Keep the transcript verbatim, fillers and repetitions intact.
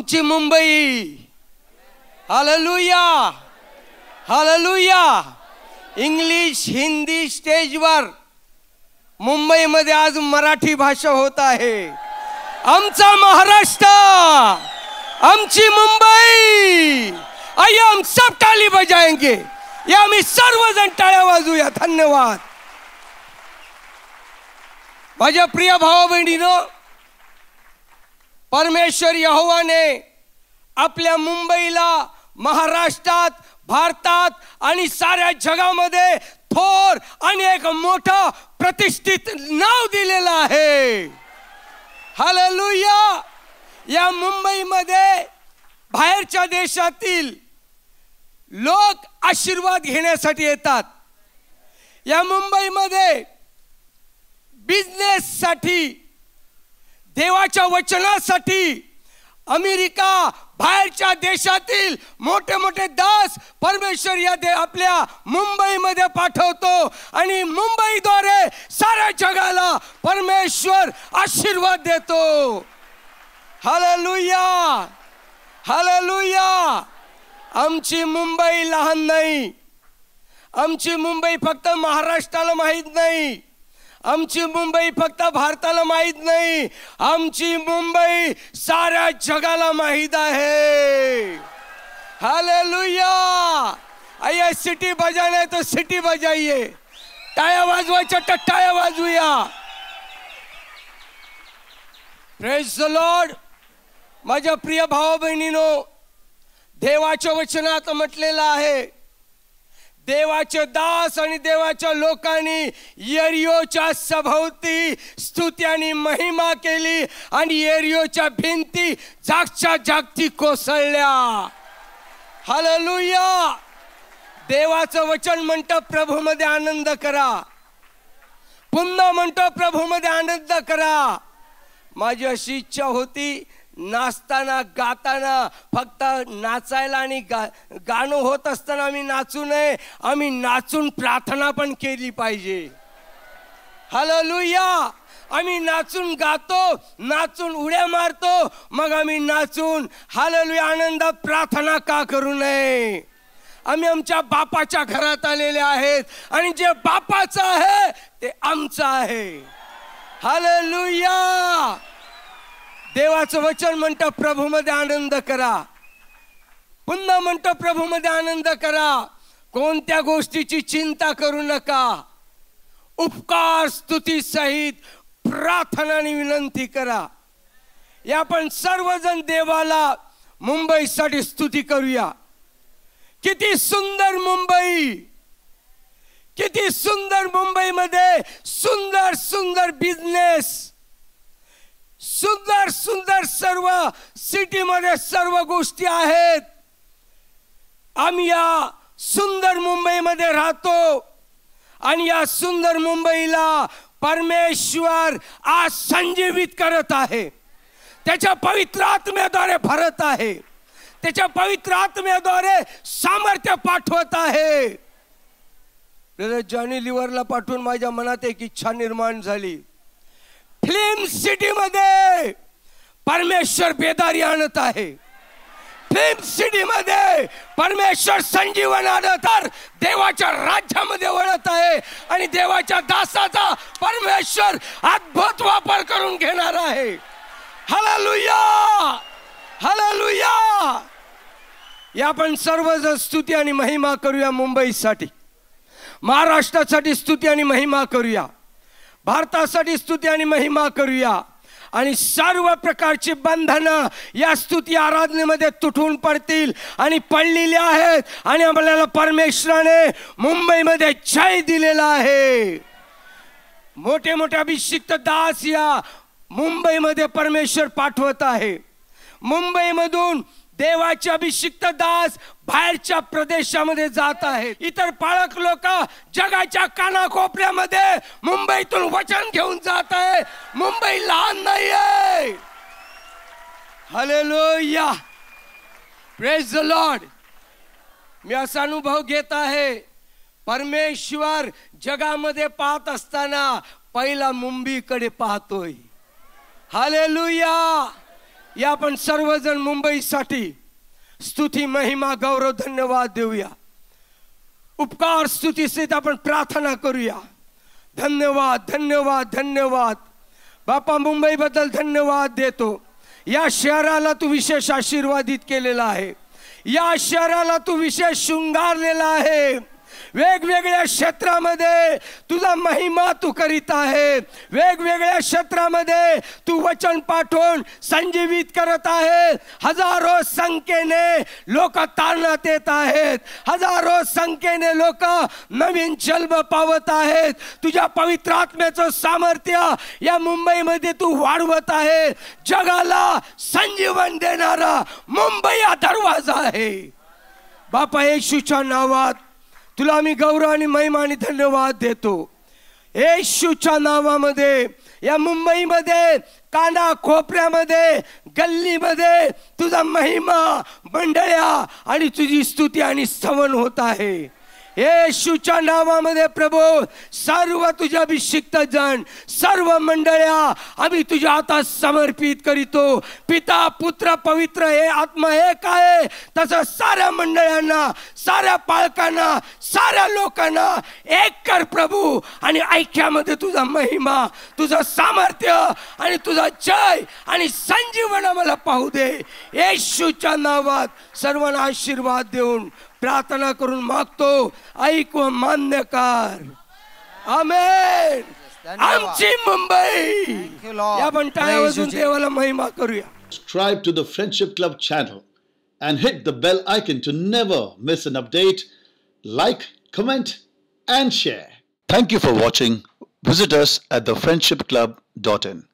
आमची Mumbai. Hallelujah hallelujah. English Hindi स्टेजवर, मुंबईमध्ये आज मराठी भाषा होत आहे। आमचा महाराष्ट्र, आमची मुंबई, आइए हम सब ताली बजाएंगे, ये आम्ही सर्वजण टाळ्या वाजूया। धन्यवाद माझ्या प्रिय भावा बहिणीनो। परमेश्वर यहोवाने आपल्या मुंबईला महाराष्ट्रात, भारतात आणि साऱ्या जगामध्ये थोर आणि एक मोठा प्रतिष्ठित नाव दिलेला आहे। हालेलुया। या मुंबईमध्ये बाहेरच्या देशातील लोक आशीर्वाद घेण्यासाठी येतात। या मुंबईमध्ये बिझनेससाठी, देवाच्या वचनासाठी अमेरिका, बाहेरच्या देशातील मोठे मोठे दास परमेश्वर या दे आपल्या मुंबईमध्ये पाठवतो आणि मुंबईद्वारे साऱ्या जगाला परमेश्वर आशीर्वाद देतो। Hallelujah hallelujah. आमची मुंबई लहान नाही, आमची मुंबई फक्त महाराष्ट्राला माहित नाही, आमची मुंबई फक्त भारताला माहित नाही, आमची मुंबई साऱ्या जगाला माहित आहे। हालेलुया। आइए सिटी बजाना है तो सिटी बजाइए, टाळ्या वाजवायच्या तर टाळ्या वाजूया। Praise the Lord. माझ्या प्रिय भावा बहिणीनो, देवाच्या वचनात म्हटलेलं आहे, देवाचे दास आणि देवाच्या लोकांनी येरियोच्या सभोवती स्तुती आणि महिमा केली आणि येरियोच्या भिंती जागच्या जागती कोसळल्या। हालेलुया। देवाचं वचन म्हणतं प्रभू मध्ये आनंद करा, पुन्हा म्हणतो प्रभू मध्ये आनंद करा। माझी अशी इच्छा होती नाचताना गाताना फक्त नाचायला आणि गा गाणं होत असताना आम्ही नाचू नये, आम्ही नाचून प्रार्थना पण केली पाहिजे। हालेलुया। आम्ही नाचून गातो, नाचून उड्या मारतो, मग आम्ही नाचून हालेलुया आनंदात प्रार्थना का करू नये? आम्ही आमच्या बापाच्या घरात आलेले आहेत आणि जे बापाचं आहे ते आमचं आहे। हालेलुया। देवाचं वचन म्हणतं प्रभू मध्ये आनंद करा, पुन्हा म्हणतो प्रभू मध्ये आनंद करा, कोणत्या गोष्टीची चिंता करू नका, उपकार स्तुती सहित प्रार्थना आणि विनंती करा। या आपण सर्वजण देवाला मुंबईसाठी स्तुती करूया। किती सुंदर मुंबई, किती सुंदर मुंबई मध्ये सुंदर सुंदर बिझनेस, सुंदर सुंदर सर्व सिटी मध्ये सर्व गोष्टी आहेत। आम्ही या सुंदर मुंबई मध्ये राहतो आणि या सुंदर मुंबईला परमेश्वर आज संजीवित करत आहे, त्याच्या पवित्र आत्म्याद्वारे भरत आहे, त्याच्या पवित्र आत्म्याद्वारे सामर्थ्य पाठवत आहे। ब्रदर जॉनी लिव्हरला पाठवून माझ्या मनात एक इच्छा निर्माण झाली, फिल्म सिटी मध्ये परमेश्वर बेदारी आणत आहे, फिल्म सिटी मध्ये परमेश्वर संजीवन आणत आहे, देवाच्या राज्यामध्ये वळत आहे आणि देवाच्या दासाचा परमेश्वर अद्भुत वापर करून घेणार आहे। Hallelujah hallelujah. या आपण सर्वजण स्तुती आणि महिमा करूया, मुंबईसाठी, महाराष्ट्रासाठी स्तुती आणि महिमा करूया, भारतासाठी स्तुती आणि महिमा करूया आणि सर्व प्रकारची बंधनं या स्तुती आराधनेमध्ये तुटून पडतील आणि पडलेली आहेत आणि आपल्याला परमेश्वराने मुंबईमध्ये जय दिलेला आहे। मोठे मोठे अभिषिक्त दास या मुंबईमध्ये परमेश्वर पाठवत आहे। मुंबईमधून देवाचे अभिषिक्त दास बाहेरच्या प्रदेशामध्ये जात आहेत, इतर पाळक लोक जगाच्या कानाकोपऱ्यामध्ये मुंबईतून वचन घेऊन जात आहे। मुंबई लहान नाही आहे। हालेलुया। Praise the Lord. मी असा अनुभव घेत आहे, परमेश्वर जगामध्ये पाहत असताना पहिला मुंबईकडे पाहतोय। हालेलुया। या आपण सर्वजण मुंबईसाठी स्तुति महिमा गौरव धन्यवाद देऊया। उपकार स्तुति सहित आपण प्रार्थना करूया। धन्यवाद धन्यवाद धन्यवाद बापा, मुंबई बद्दल धन्यवाद देतो। या शहराला तू विशेष आशीर्वादित केलेला आहे, या शहराला तू विशेष शृंगारलेला आहे। वेगवेगळ्या क्षेत्रामध्ये तुझा महिमा तू करीत आहे, वेगवेगळ्या क्षेत्रामध्ये तू वचन पाठवून संजीवित करत आहे। हजारो संख्येने लोक तारणात येत आहेत, हजारो संख्येने लोक नवीन जन्म पावत आहेत। तुझ्या पवित्र आत्म्याचं सामर्थ्य या मुंबईमध्ये तू वाढवत आहे। जगाला संजीवन देणारा मुंबई हा दरवाजा आहे। बापा येशूच्या नावात तुला मी गौरव आणि महिमा आणि धन्यवाद देतो। येशूच्या नावामध्ये या मुंबईमध्ये काना कोपऱ्यामध्ये गल्लीमध्ये तुझा महिमा मंडळ्या आणि तुझी स्तुती आणि स्तवन होत आहे। येशूच्या नावामध्ये प्रभू, सर्व तुझ्या अभिषिक्त जन सर्व मंडळ्या आम्ही तुझ्या हातात समर्पित करीतो। पिता पुत्र पवित्र हे आत्मा एक आहे, तसं साऱ्या मंडळ्यांना साऱ्या पालकांना साऱ्या लोकांना एक कर प्रभू, आणि ऐक्यामध्ये तुझा महिमा तुझं सामर्थ्य आणि तुझा जय आणि संजीवन आम्हाला पाहू दे। येशूच्या नावात सर्वांना आशीर्वाद देऊन प्रार्थना करून मागतो, ऐक व मान्य कर। आमेन। आमची मुंबई। या बंटाळ्यावरून देवाला महिमा करूया। Subscribe to the Friendship Club channel and hit the bell icon to never miss an update. Like, comment and share. Thank you for watching. Visit us at the friendship club dot in.